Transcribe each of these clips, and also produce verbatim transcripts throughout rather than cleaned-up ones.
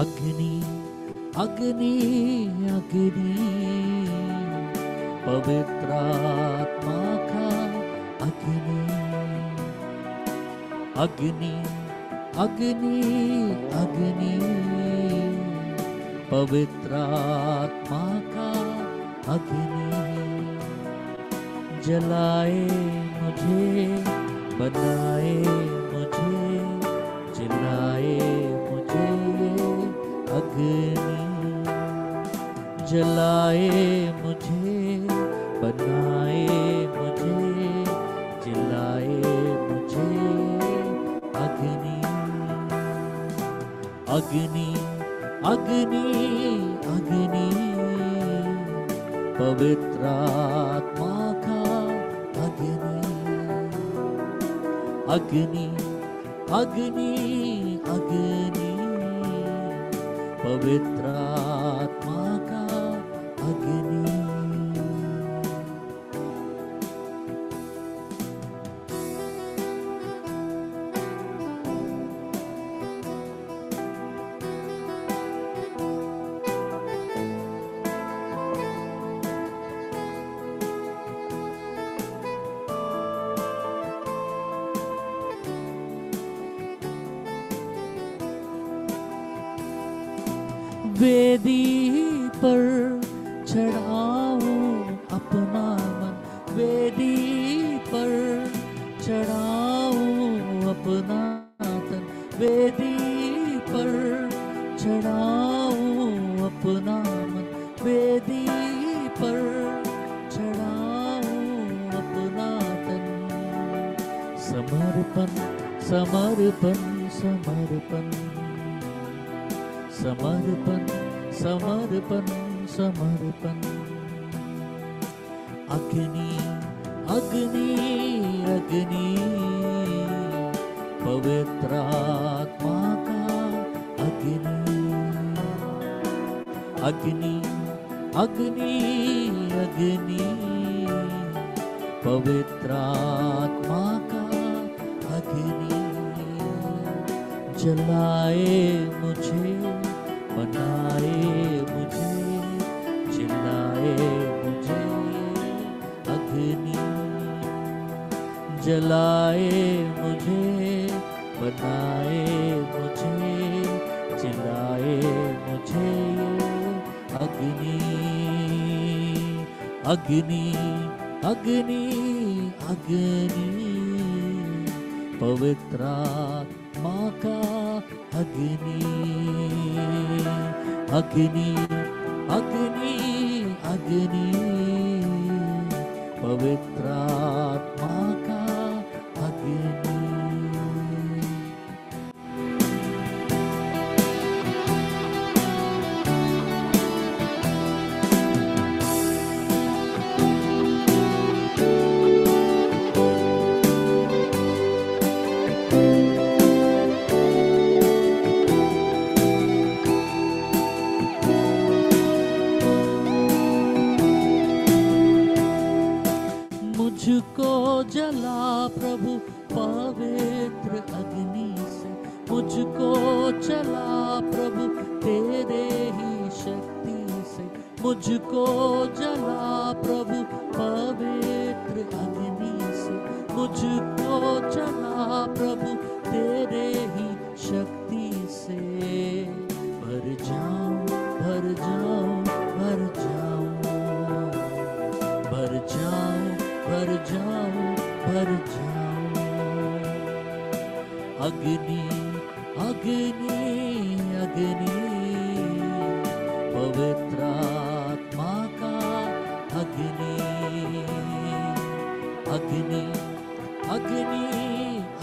अग्नि अग्नि अग्नि पवित्र आत्मा का अग्नि अग्नि अग्नि अग्नि पवित्र आत्मा का अग्नि जलाए मुझे बनाए मुझे जलाए मुझे अग्नि जलाए मुझे बनाए मुझे जलाए मुझे अग्नि अग्नि अग्नि अग्नि पवित्र आत्मा का अग्नि अग्नि अग्नि अग्नि पवित्र आत्मा का अग्नि। वेदी पर चढ़ाऊं अपना मन वेदी पर चढ़ाऊं अपना तन वेदी पर चढ़ाऊं अपना मन वेदी पर चढ़ाऊं अपना तन समर्पण समर्पण समर्पण समर्पण समर्पण समर्पण अग्नि अग्नि अग्नि पवित्र आत्मा का अग्नि अग्नि अग्नि अग्नि पवित्र आत्मा का अग्नि जलाए मुझे बनाए मुझे जलाए मुझे अग्नि जलाए मुझे बनाए मुझे जलाए मुझे अग्नि अग्नि अग्नि अग्नि पवित्र आत्मा का अग्नि अग्नि अग्नि अग्नि पवित्र आत्मा का अग्नि। जला प्रभु पवित्र अग्नि से मुझको जला प्रभु तेरे ही शक्ति से मुझको जला प्रभु पवित्र अग्नि से मुझको जला प्रभु तेरे ही शक्ति से भर जाऊं भर जाऊं भर जाऊं भर जाऊं भर जाऊं भर जाऊं अग्नि अग्नि अग्नि पवित्र आत्मा का अग्नि अग्नि अग्नि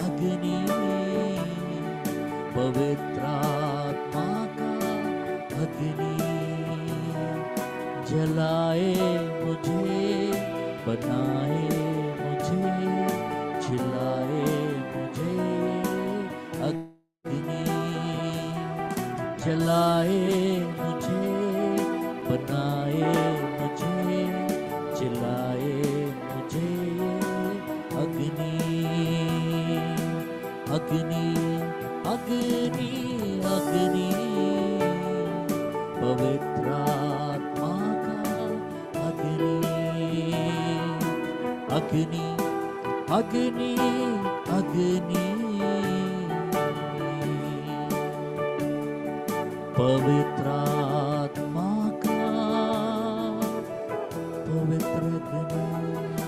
अग्नि पवित्र आत्मा का अग्नि जलाए मुझे बनाए मुझे जलाए मुझे अग्नि जलाए मुझे बनाए मुझे जलाए मुझे अग्नि अग्नि अग्नि अग्नि पवित्रात्मा का अग्नि अग्नि अग्नि अग्नि पवित्रात्मा का पवित्र अग्नि।